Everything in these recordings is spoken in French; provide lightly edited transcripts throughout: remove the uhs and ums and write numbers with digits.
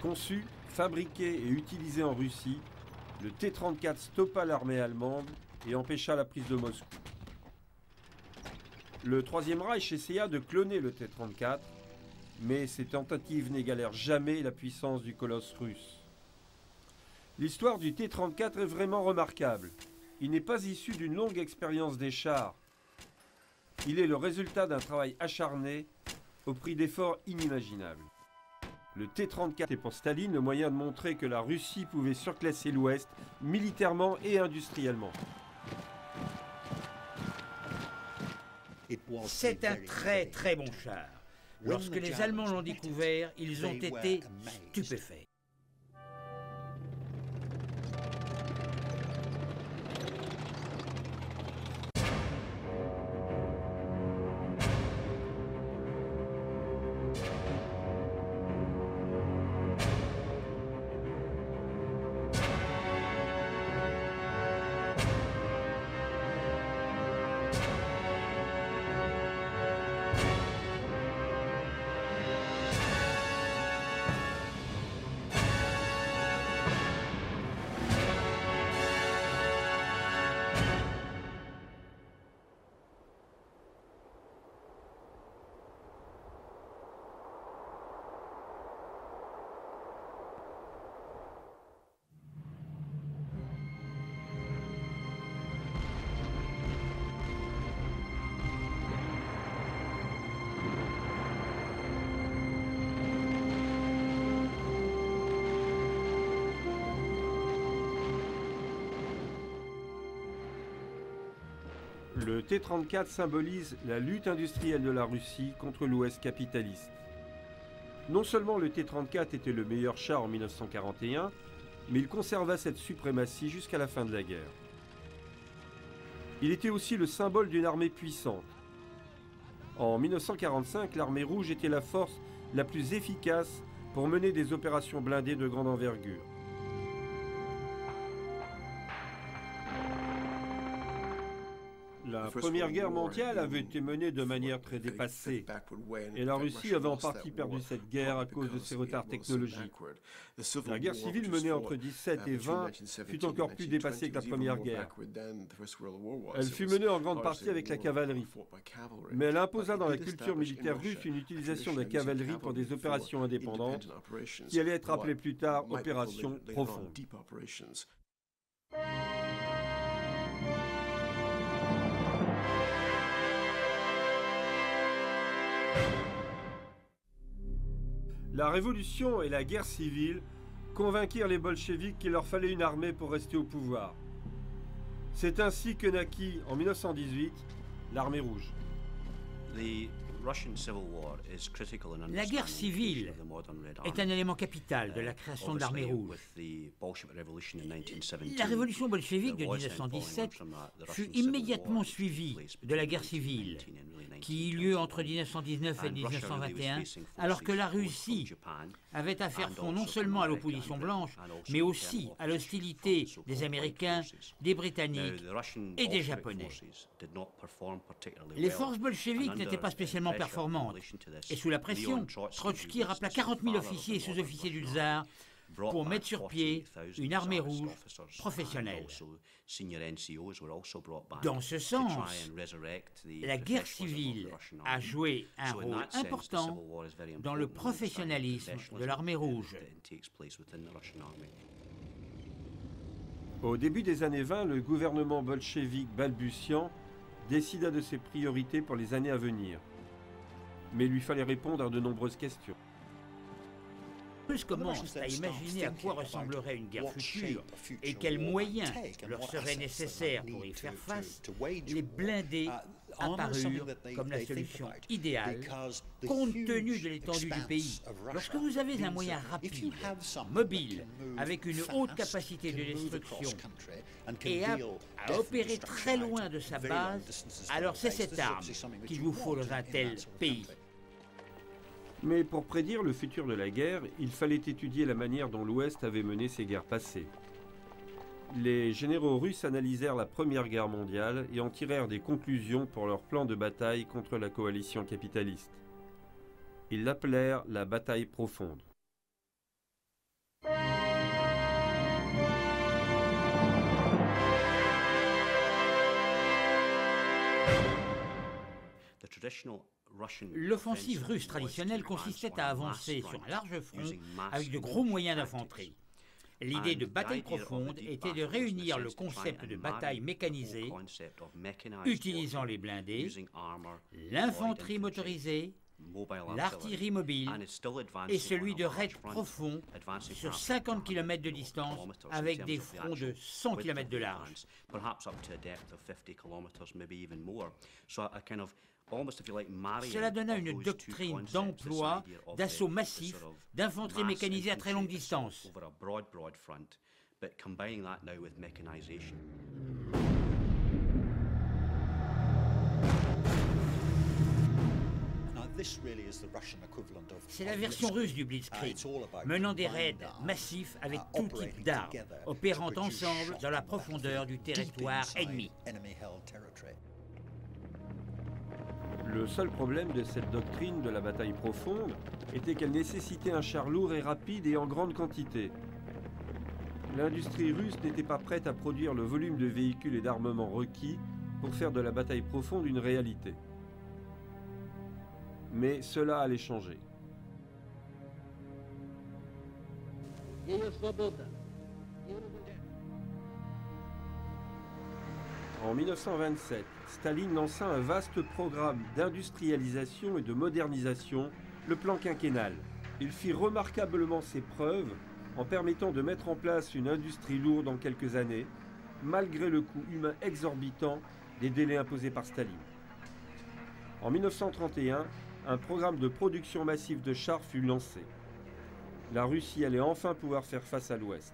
Conçu, fabriqué et utilisé en Russie, le T-34 stoppa l'armée allemande et empêcha la prise de Moscou. Le Troisième Reich essaya de cloner le T-34, mais ses tentatives n'égalèrent jamais la puissance du colosse russe. L'histoire du T-34 est vraiment remarquable. Il n'est pas issu d'une longue expérience des chars. Il est le résultat d'un travail acharné au prix d'efforts inimaginables. Le T-34 est pour Staline le moyen de montrer que la Russie pouvait surclasser l'Ouest militairement et industriellement. C'est un très très bon char. Lorsque les Allemands l'ont découvert, ils ont été stupéfaits. Le T-34 symbolise la lutte industrielle de la Russie contre l'Ouest capitaliste. Non seulement le T-34 était le meilleur char en 1941, mais il conserva cette suprématie jusqu'à la fin de la guerre. Il était aussi le symbole d'une armée puissante. En 1945, l'armée rouge était la force la plus efficace pour mener des opérations blindées de grande envergure. La Première Guerre mondiale avait été menée de manière très dépassée et la Russie avait en partie perdu cette guerre à cause de ses retards technologiques. La guerre civile menée entre 17 et 20 fut encore plus dépassée que la Première Guerre. Elle fut menée en grande partie avec la cavalerie, mais elle imposa dans la culture militaire russe une utilisation de la cavalerie pour des opérations indépendantes qui allaient être appelées plus tard « opérations profondes ». La révolution et la guerre civile convainquirent les bolcheviks qu'il leur fallait une armée pour rester au pouvoir. C'est ainsi que naquit, en 1918, l'armée rouge. La guerre civile est un élément capital de la création de l'armée rouge. La révolution bolchevique de 1917 fut immédiatement suivie de la guerre civile, qui eut lieu entre 1919 et 1921, alors que la Russie avait à faire front non seulement à l'opposition blanche, mais aussi à l'hostilité des Américains, des Britanniques et des Japonais. Les forces bolcheviques n'étaient pas spécialement performantes, et sous la pression, Trotsky rappela 40 000 officiers et sous-officiers du tsar pour mettre sur pied une armée rouge professionnelle. Dans ce sens, la guerre civile a joué un rôle important dans le professionnalisme de l'armée rouge. Au début des années 20, le gouvernement bolchevique balbutiant décida de ses priorités pour les années à venir. Mais il lui fallait répondre à de nombreuses questions. Plus commencent à imaginer à quoi ressemblerait une guerre future et quels moyens leur seraient nécessaires pour y faire face, les blindés apparurent comme la solution idéale compte tenu de l'étendue du pays. Lorsque vous avez un moyen rapide, mobile, avec une haute capacité de destruction et apte à opérer très loin de sa base, alors c'est cette arme qu'il vous faut dans un tel pays. Mais pour prédire le futur de la guerre, il fallait étudier la manière dont l'Ouest avait mené ses guerres passées. Les généraux russes analysèrent la Première Guerre mondiale et en tirèrent des conclusions pour leur plan de bataille contre la coalition capitaliste. Ils l'appelèrent la bataille profonde. L'offensive russe traditionnelle consistait à avancer sur un large front avec de gros moyens d'infanterie. L'idée de bataille profonde était de réunir le concept de bataille mécanisée, utilisant les blindés, l'infanterie motorisée, l'artillerie mobile et celui de raid profond sur 50 km de distance avec des fronts de 100 km de large. Cela donna une doctrine d'emploi, d'assaut massif, d'infanterie mécanisée à très longue distance. C'est la version russe du Blitzkrieg, menant des raids massifs avec tout type d'armes, opérant ensemble dans la profondeur du territoire ennemi. Le seul problème de cette doctrine de la bataille profonde était qu'elle nécessitait un char lourd et rapide et en grande quantité. L'industrie russe n'était pas prête à produire le volume de véhicules et d'armements requis pour faire de la bataille profonde une réalité. Mais cela allait changer. En 1927, Staline lança un vaste programme d'industrialisation et de modernisation, le plan quinquennal. Il fit remarquablement ses preuves en permettant de mettre en place une industrie lourde en quelques années, malgré le coût humain exorbitant des délais imposés par Staline. En 1931, un programme de production massive de chars fut lancé. La Russie allait enfin pouvoir faire face à l'Ouest.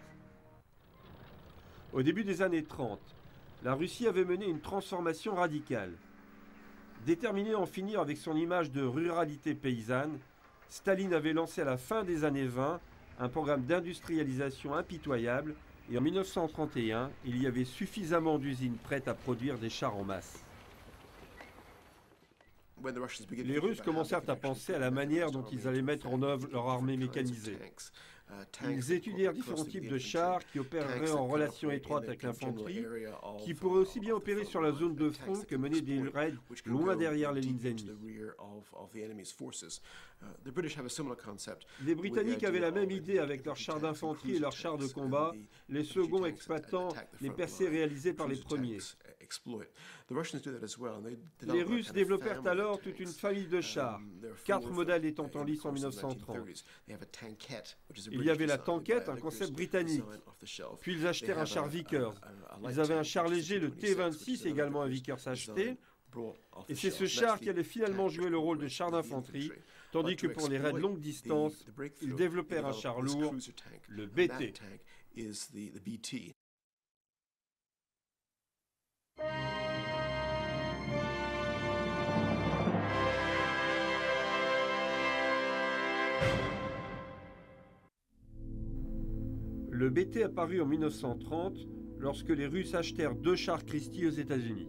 Au début des années 30, la Russie avait mené une transformation radicale. Déterminée à en finir avec son image de ruralité paysanne, Staline avait lancé à la fin des années 20 un programme d'industrialisation impitoyable et en 1931, il y avait suffisamment d'usines prêtes à produire des chars en masse. Les Russes commencèrent à penser à la manière dont ils allaient mettre en œuvre leur armée mécanisée. Ils étudièrent différents types de chars qui opéreraient en relation étroite avec l'infanterie, qui pourraient aussi bien opérer sur la zone de front que mener des raids loin derrière les lignes ennemies. Les Britanniques avaient la même idée avec leurs chars d'infanterie et leurs chars de combat, les seconds exploitant les percées réalisées par les premiers. Les Russes développèrent alors toute une famille de chars, 4 modèles étant en lice en 1930. Il y avait la tanquette, un concept britannique. Puis ils achetèrent un char Vickers. Ils avaient un char léger, le T-26, également un Vickers acheté. Et c'est ce char qui allait finalement jouer le rôle de char d'infanterie, tandis que pour les raids de longue distance, ils développèrent un char lourd, le BT. Le BT apparut en 1930 lorsque les Russes achetèrent 2 chars Christie aux États-Unis.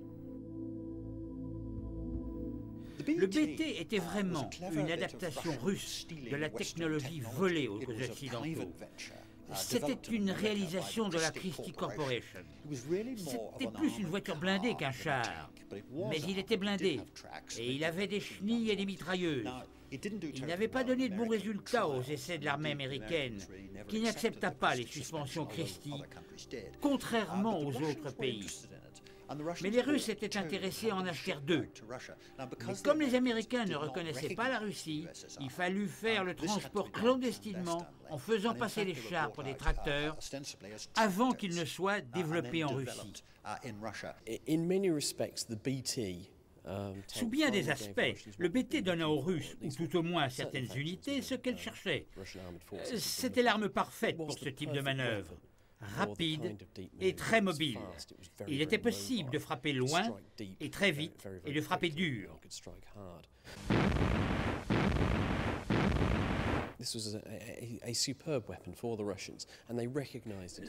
Le BT était vraiment une adaptation russe de la technologie volée aux Occidentaux. C'était une réalisation de la Christie Corporation. C'était plus une voiture blindée qu'un char, mais il était blindé et il avait des chenilles et des mitrailleuses. Il n'avait pas donné de bons résultats aux essais de l'armée américaine, qui n'accepta pas les suspensions Christie, contrairement aux autres pays. Mais les Russes étaient intéressés à en acheter deux. Mais comme les Américains ne reconnaissaient pas la Russie, il fallut faire le transport clandestinement en faisant passer les chars pour des tracteurs avant qu'ils ne soient développés en Russie. Sous bien des aspects, le BT donna aux Russes, ou tout au moins à certaines unités, ce qu'elles cherchaient. C'était l'arme parfaite pour ce type de manœuvre, rapide et très mobile. Il était possible de frapper loin et très vite et de frapper dur.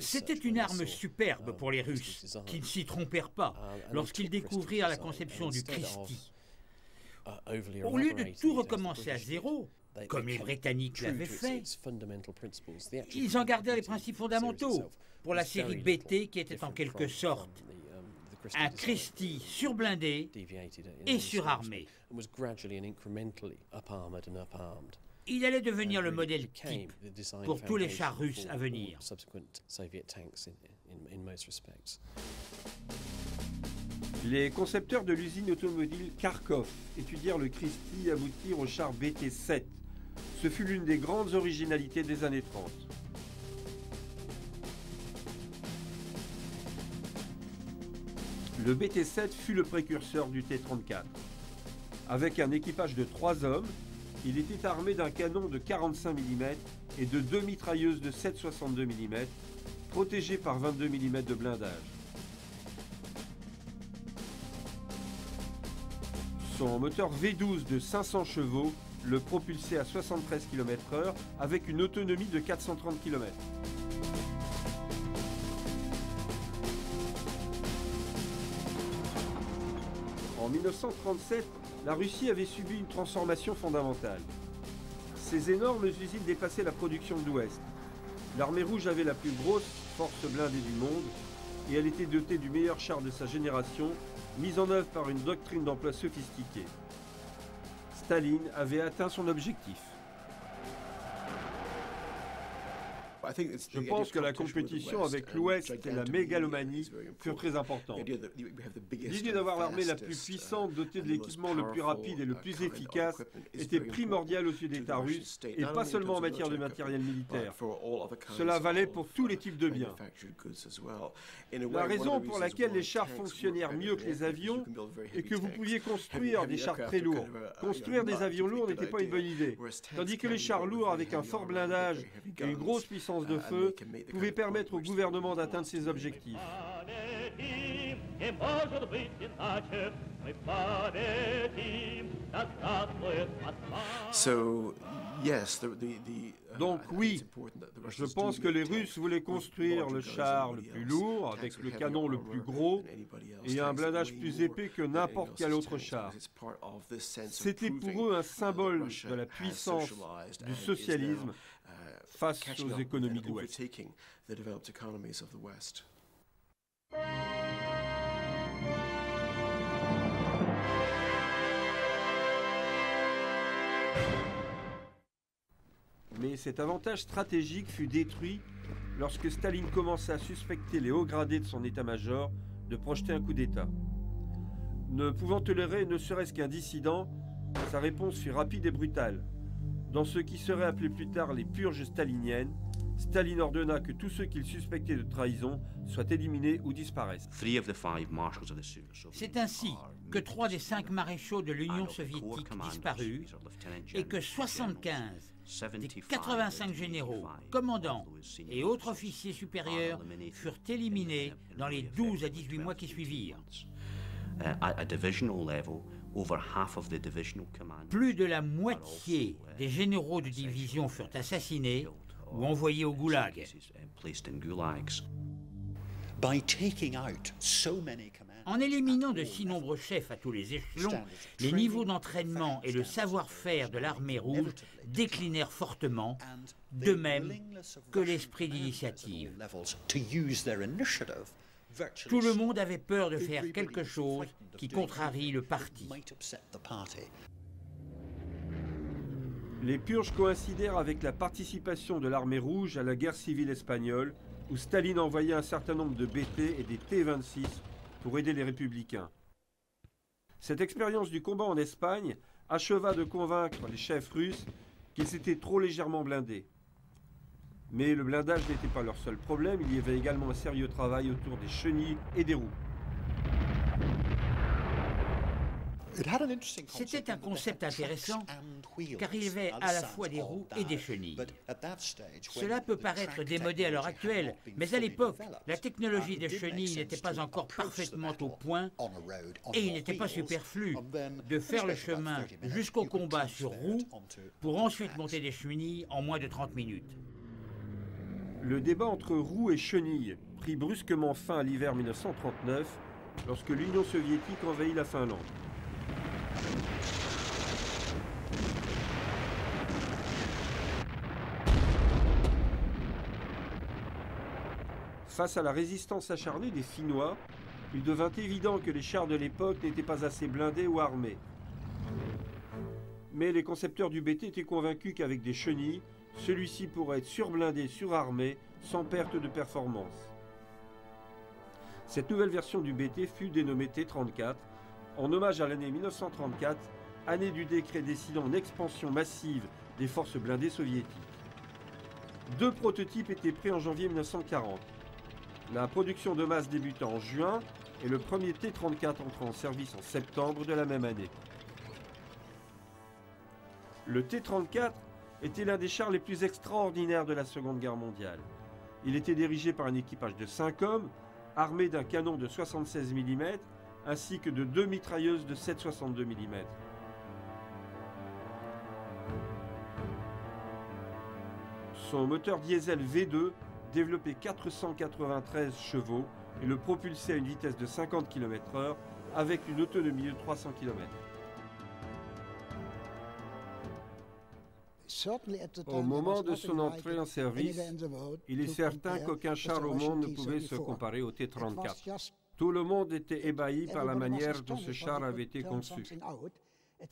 C'était une arme superbe pour les Russes, qui ne s'y trompèrent pas lorsqu'ils découvrirent la conception du Christie. Au lieu de tout recommencer à zéro, comme les Britanniques l'avaient fait, ils en gardèrent les principes fondamentaux pour la série BT qui était en quelque sorte un Christie surblindé et surarmé. Il allait devenir le modèle type pour tous les chars russes à venir. Les concepteurs de l'usine automobile Kharkov étudièrent le Christie et aboutirent au char BT-7. Ce fut l'une des grandes originalités des années 30. Le BT-7 fut le précurseur du T-34. Avec un équipage de 3 hommes, il était armé d'un canon de 45 mm et de 2 mitrailleuses de 7,62 mm, protégées par 22 mm de blindage. Son moteur V12 de 500 chevaux le propulsait à 73 km/h avec une autonomie de 430 km. En 1937, la Russie avait subi une transformation fondamentale. Ces énormes usines dépassaient la production de l'Ouest. L'armée rouge avait la plus grosse force blindée du monde et elle était dotée du meilleur char de sa génération, mise en œuvre par une doctrine d'emploi sophistiquée. Staline avait atteint son objectif. Je pense que la compétition avec l'Ouest et la mégalomanie furent très importantes. L'idée d'avoir l'armée la plus puissante, dotée de l'équipement le plus rapide et le plus efficace, était primordiale aux États russes, et pas seulement en matière de matériel militaire. Cela valait pour tous les types de biens. La raison pour laquelle les chars fonctionnèrent mieux que les avions est que vous pouviez construire des chars très lourds. Construire des avions lourds n'était pas une bonne idée, tandis que les chars lourds, avec un fort blindage et une grosse puissance de feu, pouvait permettre au gouvernement d'atteindre ses objectifs. Donc oui, je pense que les Russes voulaient construire le char le plus lourd, avec le canon le plus gros et un blindage plus épais que n'importe quel autre char. C'était pour eux un symbole de la puissance du socialisme face aux économies de l'Ouest. Mais cet avantage stratégique fut détruit lorsque Staline commença à suspecter les hauts gradés de son état-major de projeter un coup d'État. Ne pouvant tolérer ne serait-ce qu'un dissident, sa réponse fut rapide et brutale. Dans ce qui serait appelé plus tard les purges staliniennes, Staline ordonna que tous ceux qu'il suspectait de trahison soient éliminés ou disparaissent. C'est ainsi que 3 des 5 maréchaux de l'Union soviétique disparurent et que 75 des 85 généraux, commandants et autres officiers supérieurs furent éliminés dans les 12 à 18 mois qui suivirent. Plus de la moitié des généraux de division furent assassinés ou envoyés au goulag. En éliminant de si nombreux chefs à tous les échelons, les niveaux d'entraînement et le savoir-faire de l'armée rouge déclinèrent fortement, de même que l'esprit d'initiative. Tout le monde avait peur de faire quelque chose qui contrarie le parti. Les purges coïncidèrent avec la participation de l'armée rouge à la guerre civile espagnole, où Staline envoyait un certain nombre de BT et des T-26 pour aider les républicains. Cette expérience du combat en Espagne acheva de convaincre les chefs russes qu'ils s'étaient trop légèrement blindés. Mais le blindage n'était pas leur seul problème, il y avait également un sérieux travail autour des chenilles et des roues. C'était un concept intéressant, car il y avait à la fois des roues et des chenilles. Cela peut paraître démodé à l'heure actuelle, mais à l'époque, la technologie des chenilles n'était pas encore parfaitement au point et il n'était pas superflu de faire le chemin jusqu'au combat sur roues pour ensuite monter des chenilles en moins de 30 minutes. Le débat entre roues et chenilles prit brusquement fin à l'hiver 1939 lorsque l'Union soviétique envahit la Finlande. Face à la résistance acharnée des Finnois, il devint évident que les chars de l'époque n'étaient pas assez blindés ou armés. Mais les concepteurs du BT étaient convaincus qu'avec des chenilles, celui-ci pourrait être surblindé, surarmé, sans perte de performance. Cette nouvelle version du BT fut dénommée T-34, en hommage à l'année 1934, année du décret décidant une expansion massive des forces blindées soviétiques. Deux prototypes étaient prêts en janvier 1940. La production de masse débuta en juin et le premier T-34 entra en service en septembre de la même année. Le T-34 était l'un des chars les plus extraordinaires de la Seconde Guerre mondiale. Il était dirigé par un équipage de 5 hommes, armé d'un canon de 76 mm, ainsi que de deux mitrailleuses de 7,62 mm. Son moteur diesel V2 développait 493 chevaux et le propulsait à une vitesse de 50 km/h avec une autonomie de 300 km. Au moment de son entrée en service, il est certain qu'aucun char au monde ne pouvait se comparer au T-34. Tout le monde était ébahi par la manière dont ce char avait été conçu.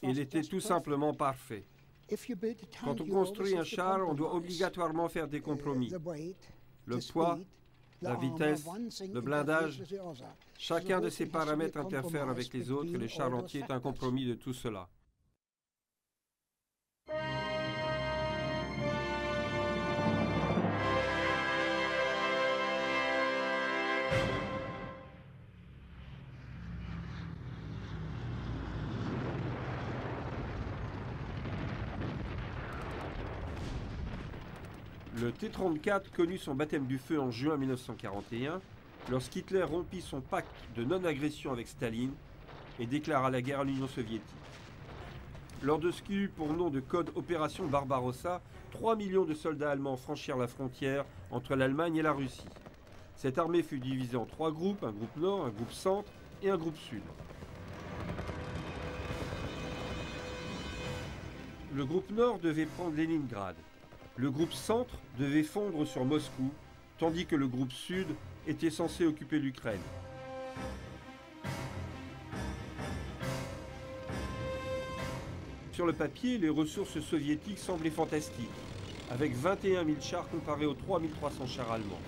Il était tout simplement parfait. Quand on construit un char, on doit obligatoirement faire des compromis. Le poids, la vitesse, le blindage, chacun de ces paramètres interfère avec les autres et le char entier est un compromis de tout cela. Le T-34 connut son baptême du feu en juin 1941, lorsqu'Hitler rompit son pacte de non-agression avec Staline et déclara la guerre à l'Union soviétique. Lors de ce qui eut pour nom de code Opération Barbarossa, 3 millions de soldats allemands franchirent la frontière entre l'Allemagne et la Russie. Cette armée fut divisée en 3 groupes, un groupe nord, un groupe centre et un groupe sud. Le groupe nord devait prendre Léningrad. Le groupe centre devait fondre sur Moscou, tandis que le groupe sud était censé occuper l'Ukraine. Sur le papier, les ressources soviétiques semblaient fantastiques, avec 21 000 chars comparés aux 3 300 chars allemands.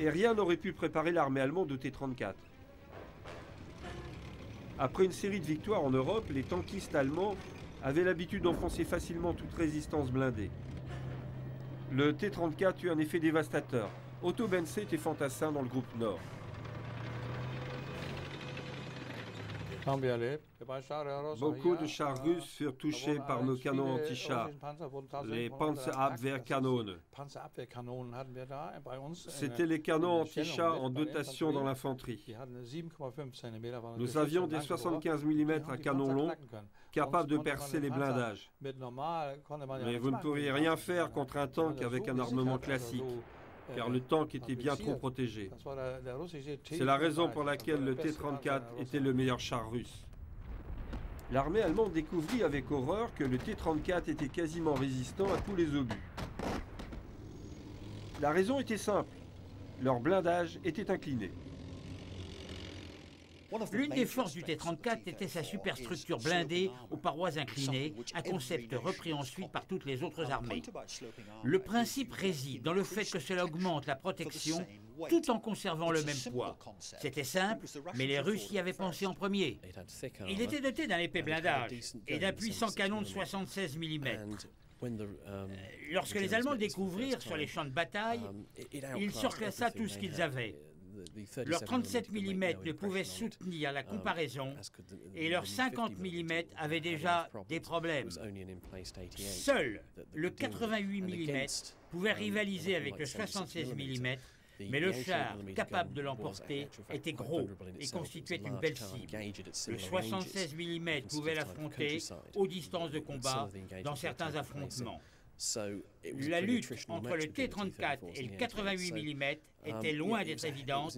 Et rien n'aurait pu préparer l'armée allemande au T-34. Après une série de victoires en Europe, les tankistes allemands avait l'habitude d'enfoncer facilement toute résistance blindée. Le T-34 eut un effet dévastateur. Otto Bense était fantassin dans le groupe Nord. Beaucoup de chars russes furent touchés par nos canons anti-chars, les Panzerabwehrkanonen. C'étaient les canons anti-chars en dotation dans l'infanterie. Nous avions des 75 mm à canon long, capables de percer les blindages. Mais vous ne pourriez rien faire contre un tank avec un armement classique, car le tank était bien trop protégé. C'est la raison pour laquelle le T-34 était le meilleur char russe. L'armée allemande découvrit avec horreur que le T-34 était quasiment résistant à tous les obus. La raison était simple, leur blindage était incliné. L'une des forces du T-34 était sa superstructure blindée aux parois inclinées, un concept repris ensuite par toutes les autres armées. Le principe réside dans le fait que cela augmente la protection tout en conservant le même poids. C'était simple, mais les Russes y avaient pensé en premier. Il était doté d'un épais blindage et d'un puissant canon de 76 mm. Lorsque les Allemands le découvrirent sur les champs de bataille, ils surclassaient tout ce qu'ils avaient. Leurs 37 mm ne pouvaient soutenir la comparaison et leurs 50 mm avaient déjà des problèmes. Seul le 88 mm pouvait rivaliser avec le 76 mm, mais le char capable de l'emporter était gros et constituait une belle cible. Le 76 mm pouvait l'affronter aux distances de combat dans certains affrontements. La lutte entre le T-34 et le 88 mm était loin d'être évidente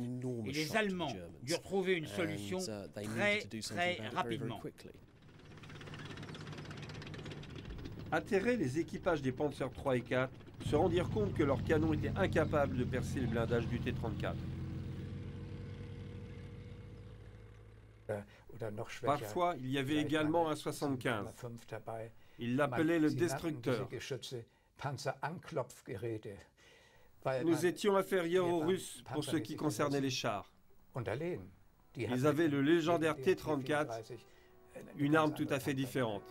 et les Allemands durent trouver une solution très rapidement. Atterrés, les équipages des Panzer III et IV se rendirent compte que leurs canons étaient incapables de percer le blindage du T-34. Parfois, il y avait également un 75. Ils l'appelaient le destructeur. Nous étions inférieurs aux Russes pour ce qui concernait les chars. Ils avaient le légendaire T-34, une arme tout à fait différente.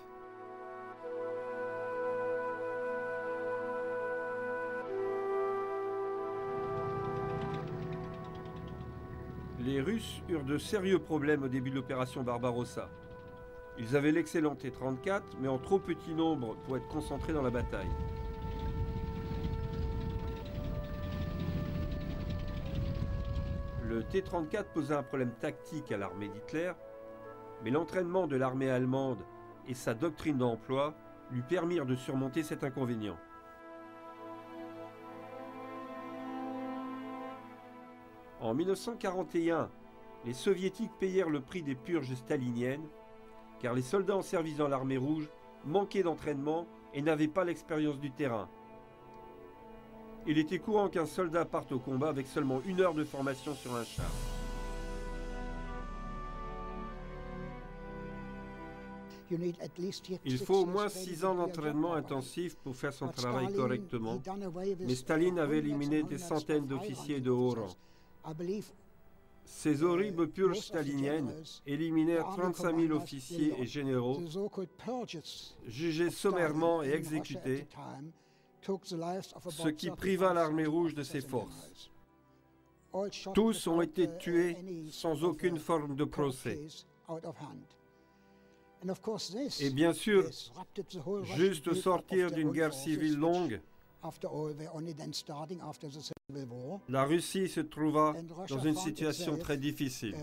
Les Russes eurent de sérieux problèmes au début de l'opération Barbarossa. Ils avaient l'excellent T-34, mais en trop petit nombre pour être concentrés dans la bataille. Le T-34 posait un problème tactique à l'armée d'Hitler, mais l'entraînement de l'armée allemande et sa doctrine d'emploi lui permirent de surmonter cet inconvénient. En 1941, les Soviétiques payèrent le prix des purges staliniennes, car les soldats en service dans l'armée rouge manquaient d'entraînement et n'avaient pas l'expérience du terrain. Il était courant qu'un soldat parte au combat avec seulement 1 heure de formation sur un char. Il faut au moins 6 ans d'entraînement intensif pour faire son travail correctement, mais Staline avait éliminé des centaines d'officiers de haut rang. Ces horribles purges staliniennes éliminèrent 35 000 officiers et généraux, jugés sommairement et exécutés, ce qui priva l'armée rouge de ses forces. Tous ont été tués sans aucune forme de procès. Et bien sûr, juste au sortir d'une guerre civile longue, la Russie se trouva dans une situation très difficile.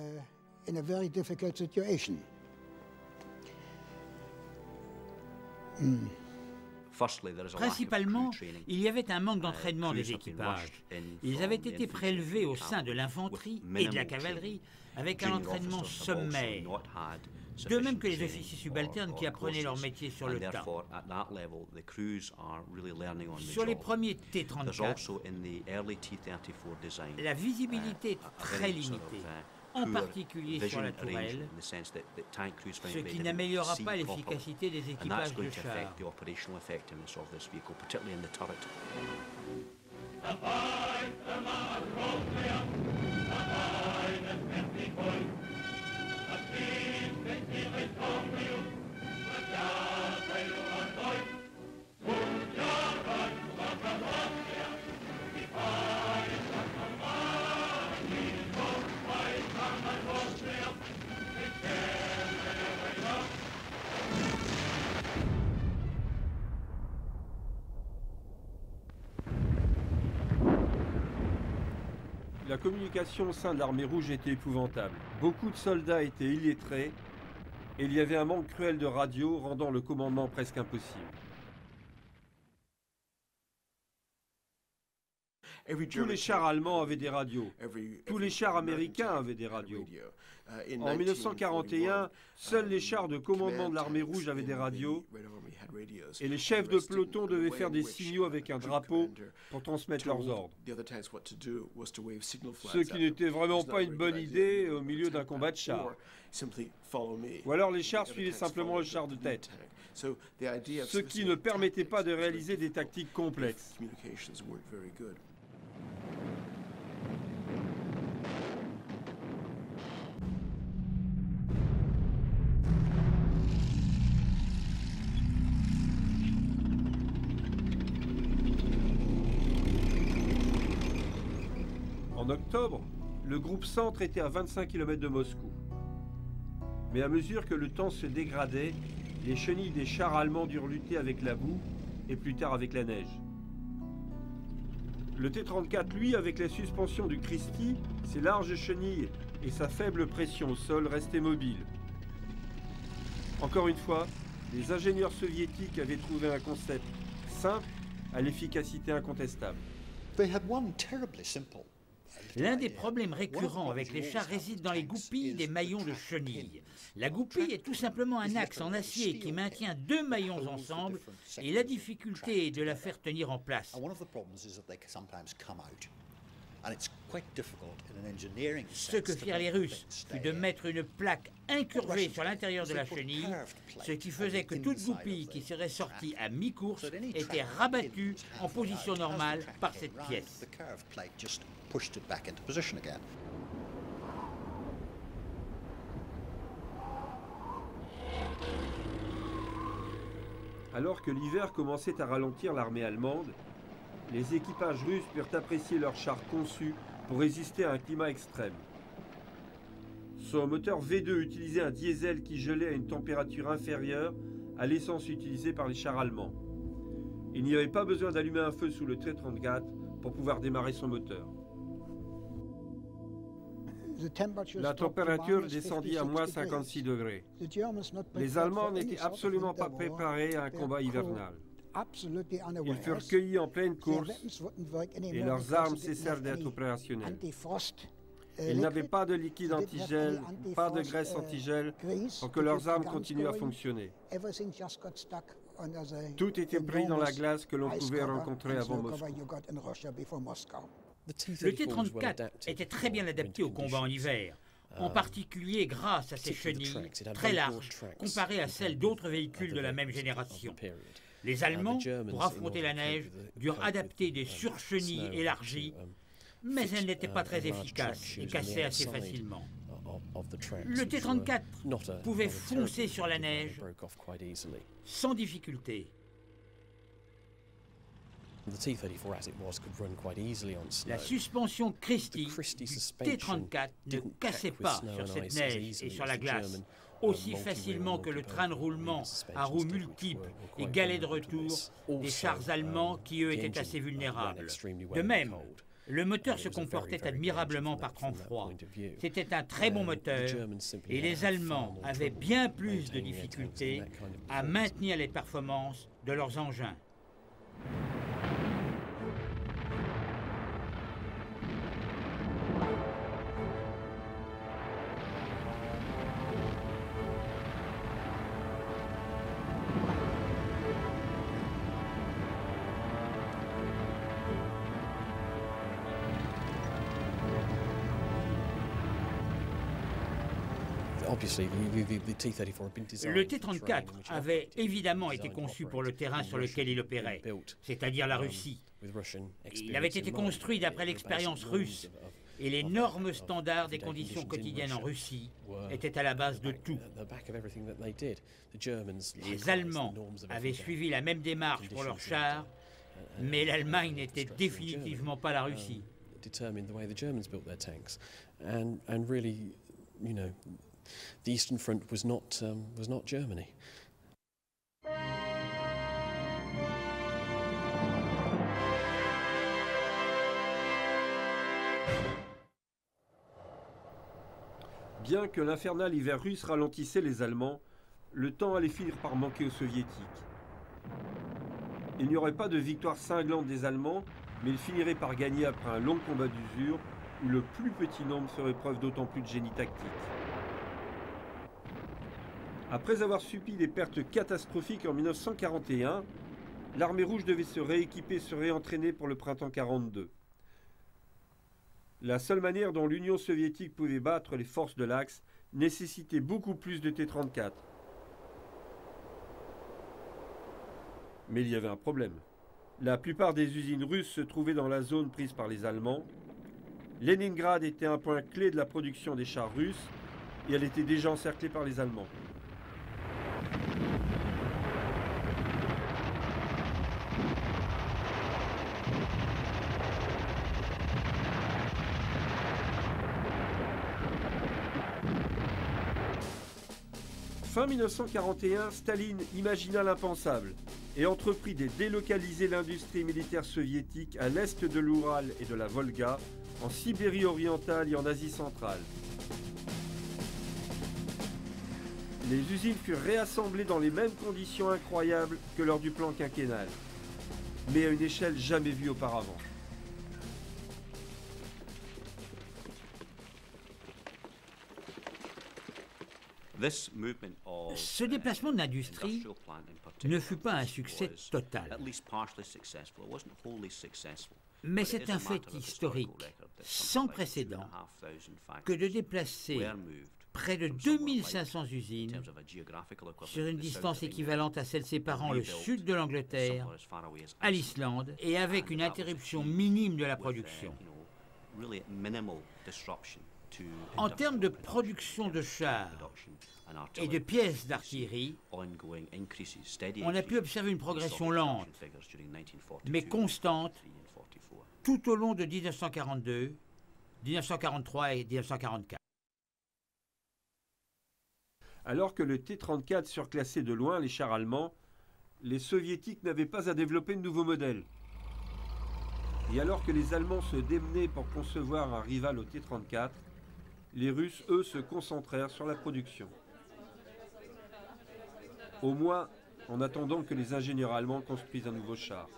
Principalement, il y avait un manque d'entraînement des équipages. Ils avaient été prélevés au sein de l'infanterie et de la cavalerie avec un entraînement sommaire, de même que les officiers subalternes qui apprenaient leur métier sur le tas. Sur les premiers T-34, la visibilité est très limitée, en particulier sur la tourelle, ce qui n'améliorera pas l'efficacité des équipages de chars. La communication au sein de l'armée rouge était épouvantable. Beaucoup de soldats étaient illettrés et il y avait un manque cruel de radio rendant le commandement presque impossible. Tous les chars allemands avaient des radios. Tous les chars américains avaient des radios. En 1941, seuls les chars de commandement de l'armée rouge avaient des radios et les chefs de peloton devaient faire des signaux avec un drapeau pour transmettre leurs ordres. Ce qui n'était vraiment pas une bonne idée au milieu d'un combat de chars. Ou alors les chars suivaient simplement le char de tête, ce qui ne permettait pas de réaliser des tactiques complexes. En octobre, le groupe centre était à 25 km de Moscou. Mais à mesure que le temps se dégradait, les chenilles des chars allemands durent lutter avec la boue et plus tard avec la neige. Le T-34, lui, avec la suspension du Christie, ses larges chenilles et sa faible pression au sol restaient mobiles. Encore une fois, les ingénieurs soviétiques avaient trouvé un concept simple à l'efficacité incontestable. L'un des problèmes récurrents avec les chars réside dans les goupilles des maillons de chenilles. La goupille est tout simplement un axe en acier qui maintient deux maillons ensemble et la difficulté est de la faire tenir en place. Ce que firent les Russes fut de mettre une plaque incurvée sur l'intérieur de la chenille, ce qui faisait que toute goupille qui serait sortie à mi-course était rabattue en position normale par cette pièce. Alors que l'hiver commençait à ralentir l'armée allemande, les équipages russes purent apprécier leurs chars conçus pour résister à un climat extrême. Son moteur V2 utilisait un diesel qui gelait à une température inférieure à l'essence utilisée par les chars allemands. Il n'y avait pas besoin d'allumer un feu sous le T-34 pour pouvoir démarrer son moteur. La température descendit à -56 degrés. Les Allemands n'étaient absolument pas préparés à un combat hivernal. Ils furent cueillis en pleine course et leurs armes cessèrent d'être opérationnelles. Ils n'avaient pas de liquide antigel, pas de graisse antigel pour que leurs armes continuent à fonctionner. Tout était pris dans la glace que l'on pouvait rencontrer avant Moscou. Le T-34 était très bien adapté au combat en hiver, en particulier grâce à ses chenilles très larges comparées à celles d'autres véhicules de la même génération. Les Allemands, pour affronter la neige, durent adapter des surchenilles élargies, mais elles n'étaient pas très efficaces et cassaient assez facilement. Le T-34 pouvait foncer sur la neige sans difficulté. La suspension Christie du T-34 ne cassait pas sur cette neige et sur la glace aussi facilement que le train de roulement à roues multiples et galets de retour des chars allemands qui, eux, étaient assez vulnérables. De même, le moteur se comportait admirablement par temps froid. C'était un très bon moteur et les Allemands avaient bien plus de difficultés à maintenir les performances de leurs engins. Le T-34 avait évidemment été conçu pour le terrain sur lequel il opérait, c'est-à-dire la Russie. Il avait été construit d'après l'expérience russe, et les normes standards des conditions quotidiennes en Russie étaient à la base de tout. Les Allemands avaient suivi la même démarche pour leurs chars, mais l'Allemagne n'était définitivement pas la Russie. The Eastern Front was not Germany. Bien que l'infernal hiver russe ralentissait les Allemands, le temps allait finir par manquer aux Soviétiques. Il n'y aurait pas de victoire cinglante des Allemands, mais ils finiraient par gagner après un long combat d'usure où le plus petit nombre ferait preuve d'autant plus de génie tactique. Après avoir subi des pertes catastrophiques en 1941, l'armée rouge devait se rééquiper, se réentraîner pour le printemps 42. La seule manière dont l'Union soviétique pouvait battre les forces de l'Axe nécessitait beaucoup plus de T-34. Mais il y avait un problème. La plupart des usines russes se trouvaient dans la zone prise par les Allemands. Léningrad était un point clé de la production des chars russes et elle était déjà encerclée par les Allemands. Fin 1941, Staline imagina l'impensable et entreprit de délocaliser l'industrie militaire soviétique à l'est de l'Oural et de la Volga, en Sibérie orientale et en Asie centrale. Les usines furent réassemblées dans les mêmes conditions incroyables que lors du plan quinquennal, mais à une échelle jamais vue auparavant. Ce déplacement de l'industrie ne fut pas un succès total, mais c'est un fait historique sans précédent que de déplacer près de 2500 usines sur une distance équivalente à celle séparant le sud de l'Angleterre à l'Islande, et avec une interruption minime de la production. En termes de production de chars et de pièces d'artillerie, on a pu observer une progression lente, mais constante, tout au long de 1942, 1943 et 1944. Alors que le T-34 surclassait de loin les chars allemands, les soviétiques n'avaient pas à développer de nouveaux modèles. Et alors que les Allemands se démenaient pour concevoir un rival au T-34, les Russes, eux, se concentrèrent sur la production. Au moins, en attendant que les ingénieurs allemands construisent un nouveau char.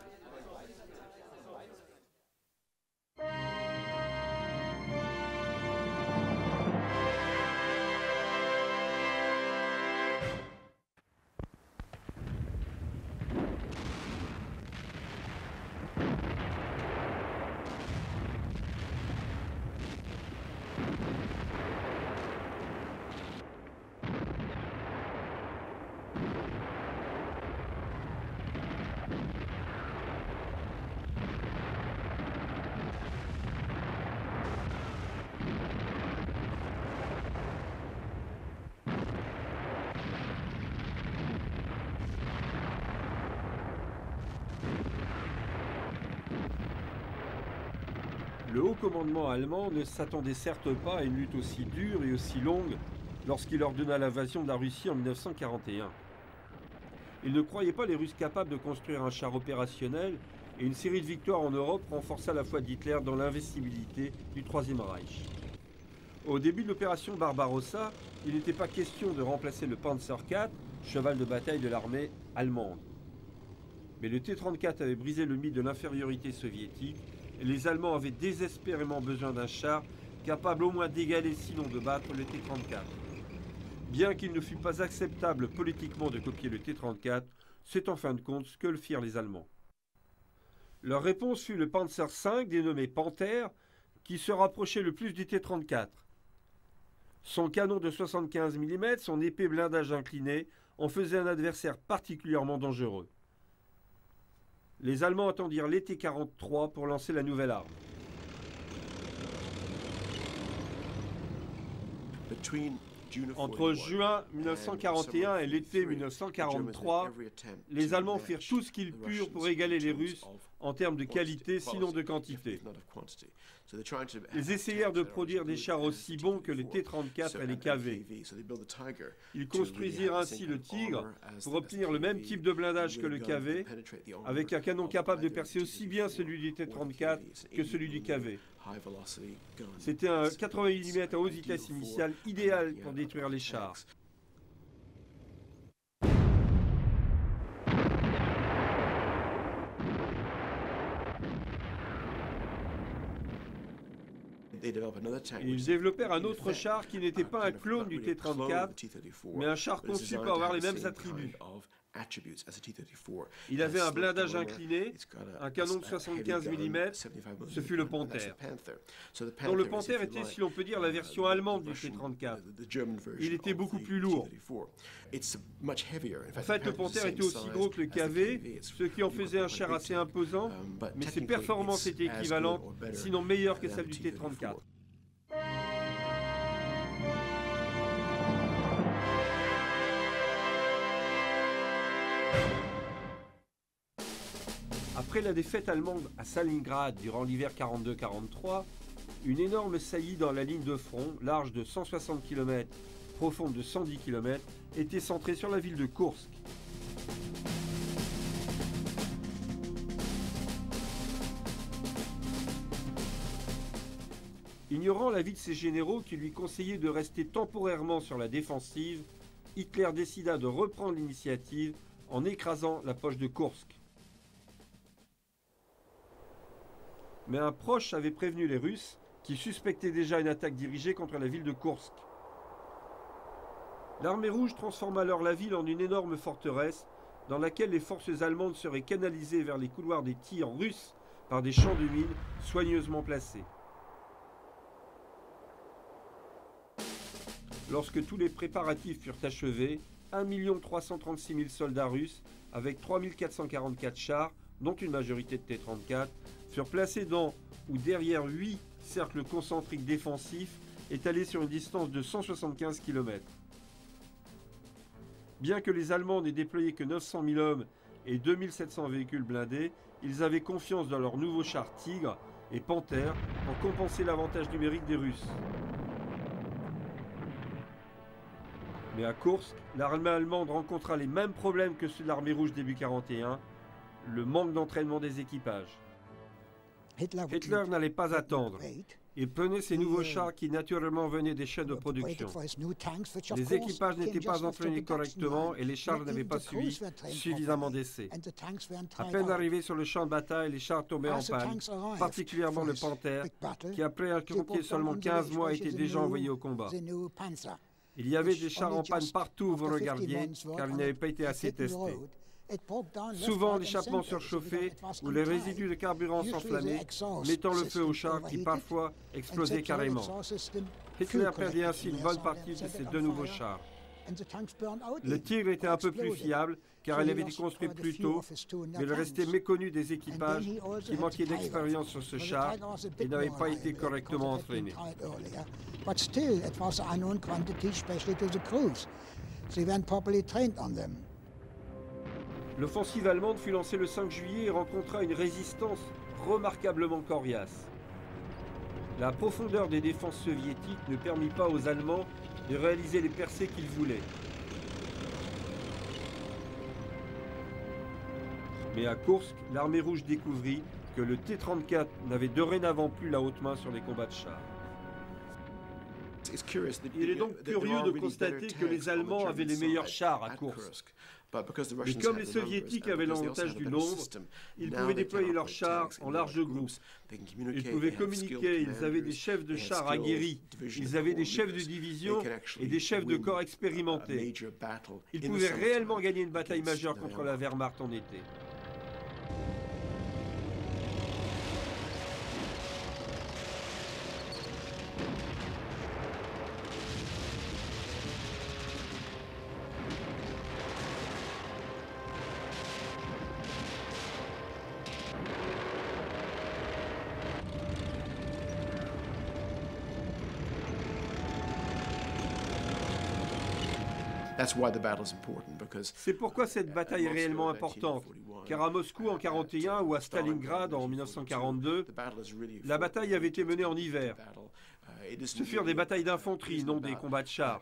Le haut commandement allemand ne s'attendait certes pas à une lutte aussi dure et aussi longue lorsqu'il ordonna l'invasion de la Russie en 1941. Il ne croyait pas les Russes capables de construire un char opérationnel, et une série de victoires en Europe renforça la foi d'Hitler dans l'investibilité du Troisième Reich. Au début de l'opération Barbarossa, il n'était pas question de remplacer le Panzer IV, cheval de bataille de l'armée allemande. Mais le T-34 avait brisé le mythe de l'infériorité soviétique. Les Allemands avaient désespérément besoin d'un char capable au moins d'égaler, sinon de battre, le T-34. Bien qu'il ne fût pas acceptable politiquement de copier le T-34, c'est en fin de compte ce que le firent les Allemands. Leur réponse fut le Panzer V, dénommé Panther, qui se rapprochait le plus du T-34. Son canon de 75 mm, son épais blindage incliné, en faisait un adversaire particulièrement dangereux. Les Allemands attendirent l'été 1943 pour lancer la nouvelle arme. Entre juin 1941 et l'été 1943, les Allemands firent tout ce qu'ils purent pour égaler les Russes en termes de qualité, sinon de quantité. Ils essayèrent de produire des chars aussi bons que les T-34 et les KV. Ils construisirent ainsi le Tigre pour obtenir le même type de blindage que le KV, avec un canon capable de percer aussi bien celui du T-34 que celui du KV. C'était un 88 mm à haute vitesse initiale, idéal pour détruire les chars. Ils développèrent un autre char qui n'était pas un clone du T-34, mais un char conçu pour avoir les mêmes attributs. Il avait un blindage incliné, un canon de 75 mm, ce fut le Panther. Donc le Panther était, si l'on peut dire, la version allemande du T-34. Il était beaucoup plus lourd. En fait, le Panther était aussi gros que le KV, ce qui en faisait un char assez imposant, mais ses performances étaient équivalentes, sinon meilleures que celles du T-34. Après la défaite allemande à Stalingrad durant l'hiver 42-43, une énorme saillie dans la ligne de front, large de 160 km profonde de 110 km, était centrée sur la ville de Koursk. Ignorant l'avis de ses généraux qui lui conseillaient de rester temporairement sur la défensive, Hitler décida de reprendre l'initiative en écrasant la poche de Koursk. Mais un proche avait prévenu les Russes qui suspectaient déjà une attaque dirigée contre la ville de Koursk. L'armée rouge transforma alors la ville en une énorme forteresse dans laquelle les forces allemandes seraient canalisées vers les couloirs des tirs russes par des champs de mines soigneusement placés. Lorsque tous les préparatifs furent achevés, 1 336 000 soldats russes, avec 3 444 chars, dont une majorité de T-34, furent placés dans ou derrière 8 cercles concentriques défensifs étalés sur une distance de 175 km. Bien que les Allemands n'aient déployé que 900 000 hommes et 2700 véhicules blindés, ils avaient confiance dans leurs nouveaux chars Tigre et Panther pour compenser l'avantage numérique des Russes. Mais à Koursk, l'armée allemande rencontra les mêmes problèmes que ceux de l'armée rouge début 1941, le manque d'entraînement des équipages. Hitler n'allait pas attendre. Il prenait ses nouveaux chars qui naturellement venaient des chaînes de production. Les équipages n'étaient pas entraînés correctement et les chars n'avaient pas subi suffisamment d'essais. À peine arrivés sur le champ de bataille, les chars tombaient en panne, particulièrement le Panther, qui après un conflit seulement 15 mois était déjà envoyé au combat. Il y avait des chars en panne partout où vous regardiez, car ils n'avaient pas été assez testés. Souvent l'échappement surchauffé ou les résidus de carburant s'enflammaient, mettant le feu aux chars qui parfois explosaient carrément. Hitler perdait ainsi une bonne partie de ses deux nouveaux chars. Le Tigre était un peu plus fiable, car elle avait été construite plus tôt, mais il restait méconnu des équipages qui manquaient d'expérience sur ce char et n'avaient pas été correctement entraînés. L'offensive allemande fut lancée le 5 juillet et rencontra une résistance remarquablement coriace. La profondeur des défenses soviétiques ne permit pas aux Allemands de réaliser les percées qu'ils voulaient. Mais à Koursk, l'armée rouge découvrit que le T-34 n'avait dorénavant plus la haute main sur les combats de chars. Il est donc curieux de constater que les Allemands avaient les meilleurs chars à Koursk. Mais comme les Soviétiques avaient l'avantage du nombre, ils pouvaient déployer leurs chars en large groupe. Ils pouvaient communiquer, ils avaient des chefs de chars aguerris, ils avaient des chefs de division et des chefs de corps expérimentés. Ils pouvaient réellement gagner une bataille majeure contre la Wehrmacht en été. C'est pourquoi cette bataille est réellement importante, car à Moscou en 1941 ou à Stalingrad en 1942, la bataille avait été menée en hiver. Ce furent des batailles d'infanterie, non des combats de chars.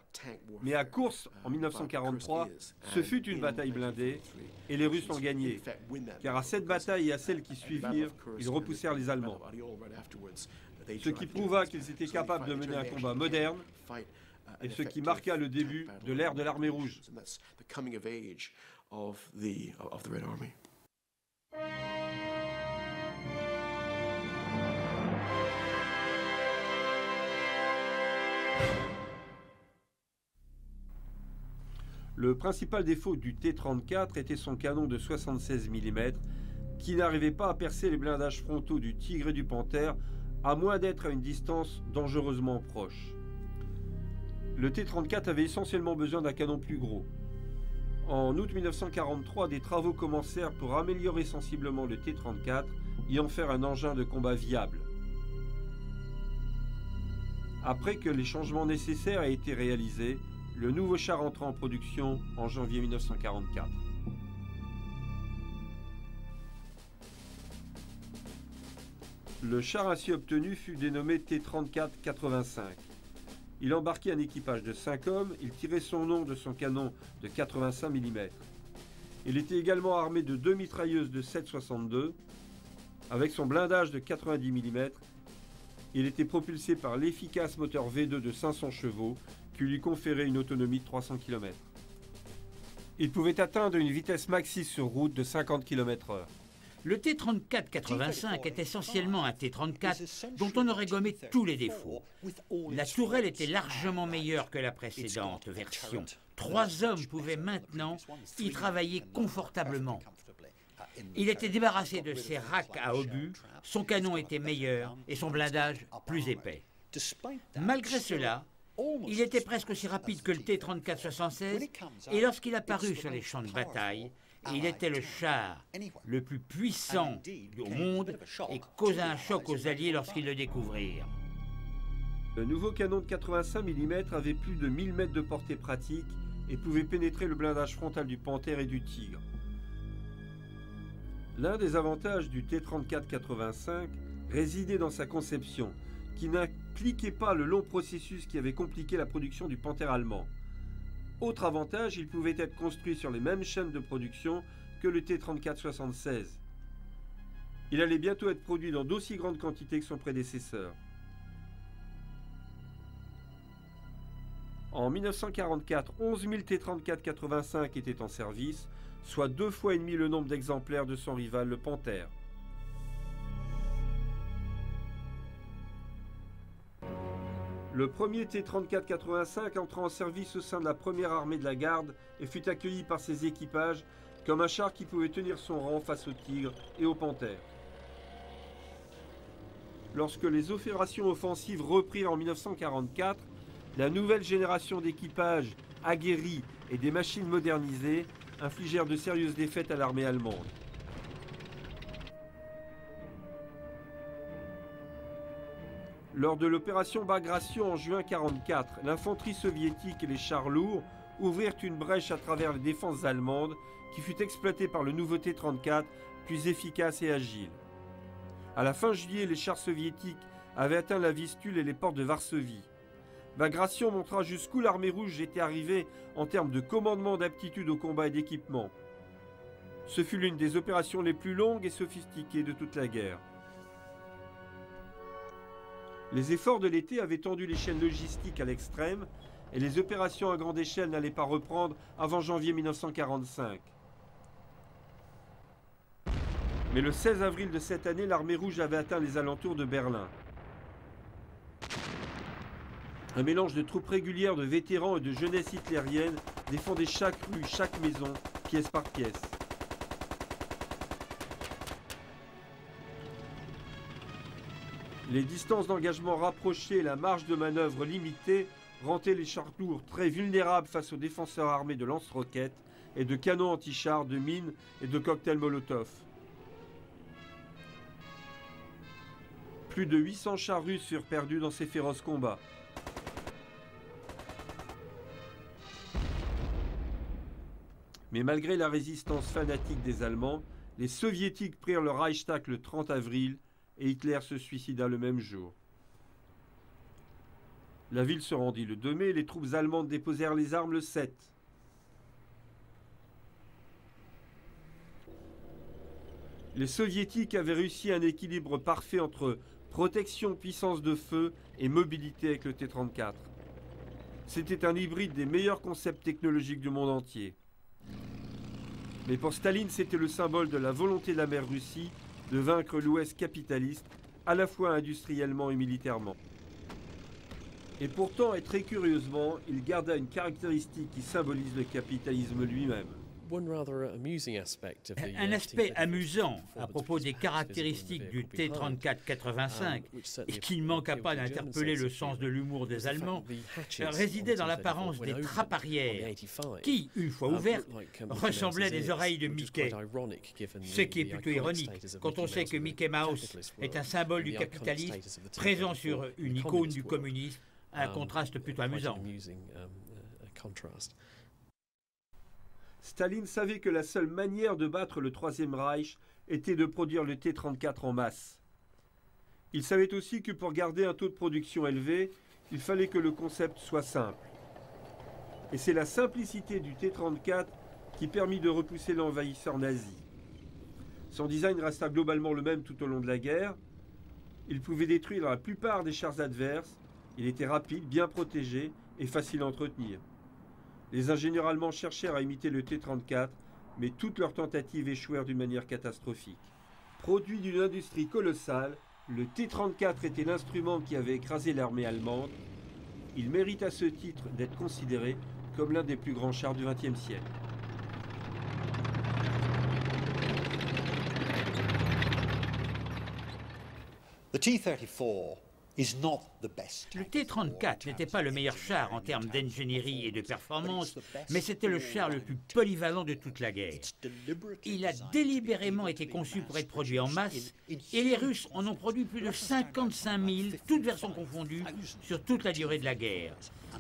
Mais à Koursk, en 1943, ce fut une bataille blindée, et les Russes l'ont gagnée, car à cette bataille et à celles qui suivirent, ils repoussèrent les Allemands. Ce qui prouva qu'ils étaient capables de mener un combat moderne, et ce qui marqua le début de l'ère de l'armée rouge. Le principal défaut du T-34 était son canon de 76 mm qui n'arrivait pas à percer les blindages frontaux du Tigre et du Panther à moins d'être à une distance dangereusement proche. Le T-34 avait essentiellement besoin d'un canon plus gros. En août 1943, des travaux commencèrent pour améliorer sensiblement le T-34 et en faire un engin de combat viable. Après que les changements nécessaires aient été réalisés, le nouveau char entra en production en janvier 1944. Le char ainsi obtenu fut dénommé T-34-85. Il embarquait un équipage de 5 hommes, il tirait son nom de son canon de 85 mm. Il était également armé de deux mitrailleuses de 7,62 avec son blindage de 90 mm. Il était propulsé par l'efficace moteur V2 de 500 chevaux qui lui conférait une autonomie de 300 km. Il pouvait atteindre une vitesse maxi sur route de 50 km/h. Le T-34-85 est essentiellement un T-34 dont on aurait gommé tous les défauts. La tourelle était largement meilleure que la précédente version. 3 hommes pouvaient maintenant y travailler confortablement. Il était débarrassé de ses racks à obus, son canon était meilleur et son blindage plus épais. Malgré cela, il était presque aussi rapide que le T-34-76 et lorsqu'il apparut sur les champs de bataille, il était le char le plus puissant au monde et causa un choc aux Alliés lorsqu'ils le découvrirent. Le nouveau canon de 85 mm avait plus de 1000 mètres de portée pratique et pouvait pénétrer le blindage frontal du Panther et du Tigre. L'un des avantages du T-34-85 résidait dans sa conception, qui n'impliquait pas le long processus qui avait compliqué la production du Panther allemand. Autre avantage, il pouvait être construit sur les mêmes chaînes de production que le T-34-76. Il allait bientôt être produit dans d'aussi grandes quantités que son prédécesseur. En 1944, 11 000 T-34-85 étaient en service, soit 2,5 fois le nombre d'exemplaires de son rival, le Panther. Le premier T-34-85 entra en service au sein de la première armée de la garde et fut accueilli par ses équipages comme un char qui pouvait tenir son rang face aux Tigres et aux Panthères. Lorsque les opérations offensives reprirent en 1944, la nouvelle génération d'équipages aguerris et des machines modernisées infligèrent de sérieuses défaites à l'armée allemande. Lors de l'opération Bagration en juin 1944, l'infanterie soviétique et les chars lourds ouvrirent une brèche à travers les défenses allemandes qui fut exploitée par le nouveau T-34, plus efficace et agile. À la fin juillet, les chars soviétiques avaient atteint la Vistule et les portes de Varsovie. Bagration montra jusqu'où l'armée rouge était arrivée en termes de commandement, d'aptitude au combat et d'équipement. Ce fut l'une des opérations les plus longues et sophistiquées de toute la guerre. Les efforts de l'été avaient tendu les chaînes logistiques à l'extrême et les opérations à grande échelle n'allaient pas reprendre avant janvier 1945. Mais le 16 avril de cette année, l'armée rouge avait atteint les alentours de Berlin. Un mélange de troupes régulières, de vétérans et de jeunesse hitlérienne défendait chaque rue, chaque maison, pièce par pièce. Les distances d'engagement rapprochées et la marge de manœuvre limitée rendaient les chars lourds très vulnérables face aux défenseurs armés de lance-roquettes et de canons anti-chars, de mines et de cocktails Molotov. Plus de 800 chars russes furent perdus dans ces féroces combats. Mais malgré la résistance fanatique des Allemands, les Soviétiques prirent le Reichstag le 30 avril et Hitler se suicida le même jour. La ville se rendit le 2 mai, les troupes allemandes déposèrent les armes le 7. Les Soviétiques avaient réussi un équilibre parfait entre protection, puissance de feu et mobilité avec le T-34. C'était un hybride des meilleurs concepts technologiques du monde entier. Mais pour Staline, c'était le symbole de la volonté de la mère Russie de vaincre l'Ouest capitaliste, à la fois industriellement et militairement. Et pourtant, et très curieusement, il garda une caractéristique qui symbolise le capitalisme lui-même. Un aspect amusant à propos des caractéristiques du T-34-85, et qui ne manqua pas d'interpeller le sens de l'humour des Allemands, résidait dans l'apparence des trappes arrière, qui, une fois ouvertes, ressemblaient des oreilles de Mickey. Ce qui est plutôt ironique, quand on sait que Mickey Mouse est un symbole du capitalisme, présent sur une icône du communisme, un contraste plutôt amusant. Staline savait que la seule manière de battre le Troisième Reich était de produire le T-34 en masse. Il savait aussi que pour garder un taux de production élevé, il fallait que le concept soit simple. Et c'est la simplicité du T-34 qui permit de repousser l'envahisseur nazi. Son design resta globalement le même tout au long de la guerre. Il pouvait détruire la plupart des chars adverses. Il était rapide, bien protégé et facile à entretenir. Les ingénieurs allemands cherchèrent à imiter le T-34, mais toutes leurs tentatives échouèrent d'une manière catastrophique. Produit d'une industrie colossale, le T-34 était l'instrument qui avait écrasé l'armée allemande. Il mérite à ce titre d'être considéré comme l'un des plus grands chars du XXe siècle. Le T-34 n'était pas le meilleur char en termes d'ingénierie et de performance, mais c'était le char le plus polyvalent de toute la guerre. Il a délibérément été conçu pour être produit en masse, et les Russes en ont produit plus de 55 000, toutes versions confondues, sur toute la durée de la guerre.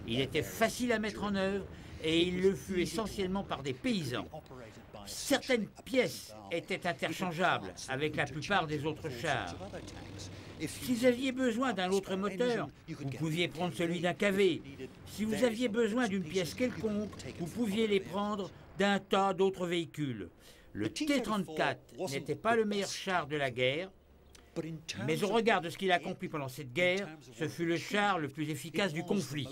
Il était facile à mettre en œuvre, et il le fut essentiellement par des paysans. Certaines pièces étaient interchangeables avec la plupart des autres chars. Si vous aviez besoin d'un autre moteur, vous pouviez prendre celui d'un KV. Si vous aviez besoin d'une pièce quelconque, vous pouviez les prendre d'un tas d'autres véhicules. Le T-34 n'était pas le meilleur char de la guerre, mais au regard de ce qu'il a accompli pendant cette guerre, ce fut le char le plus efficace du conflit.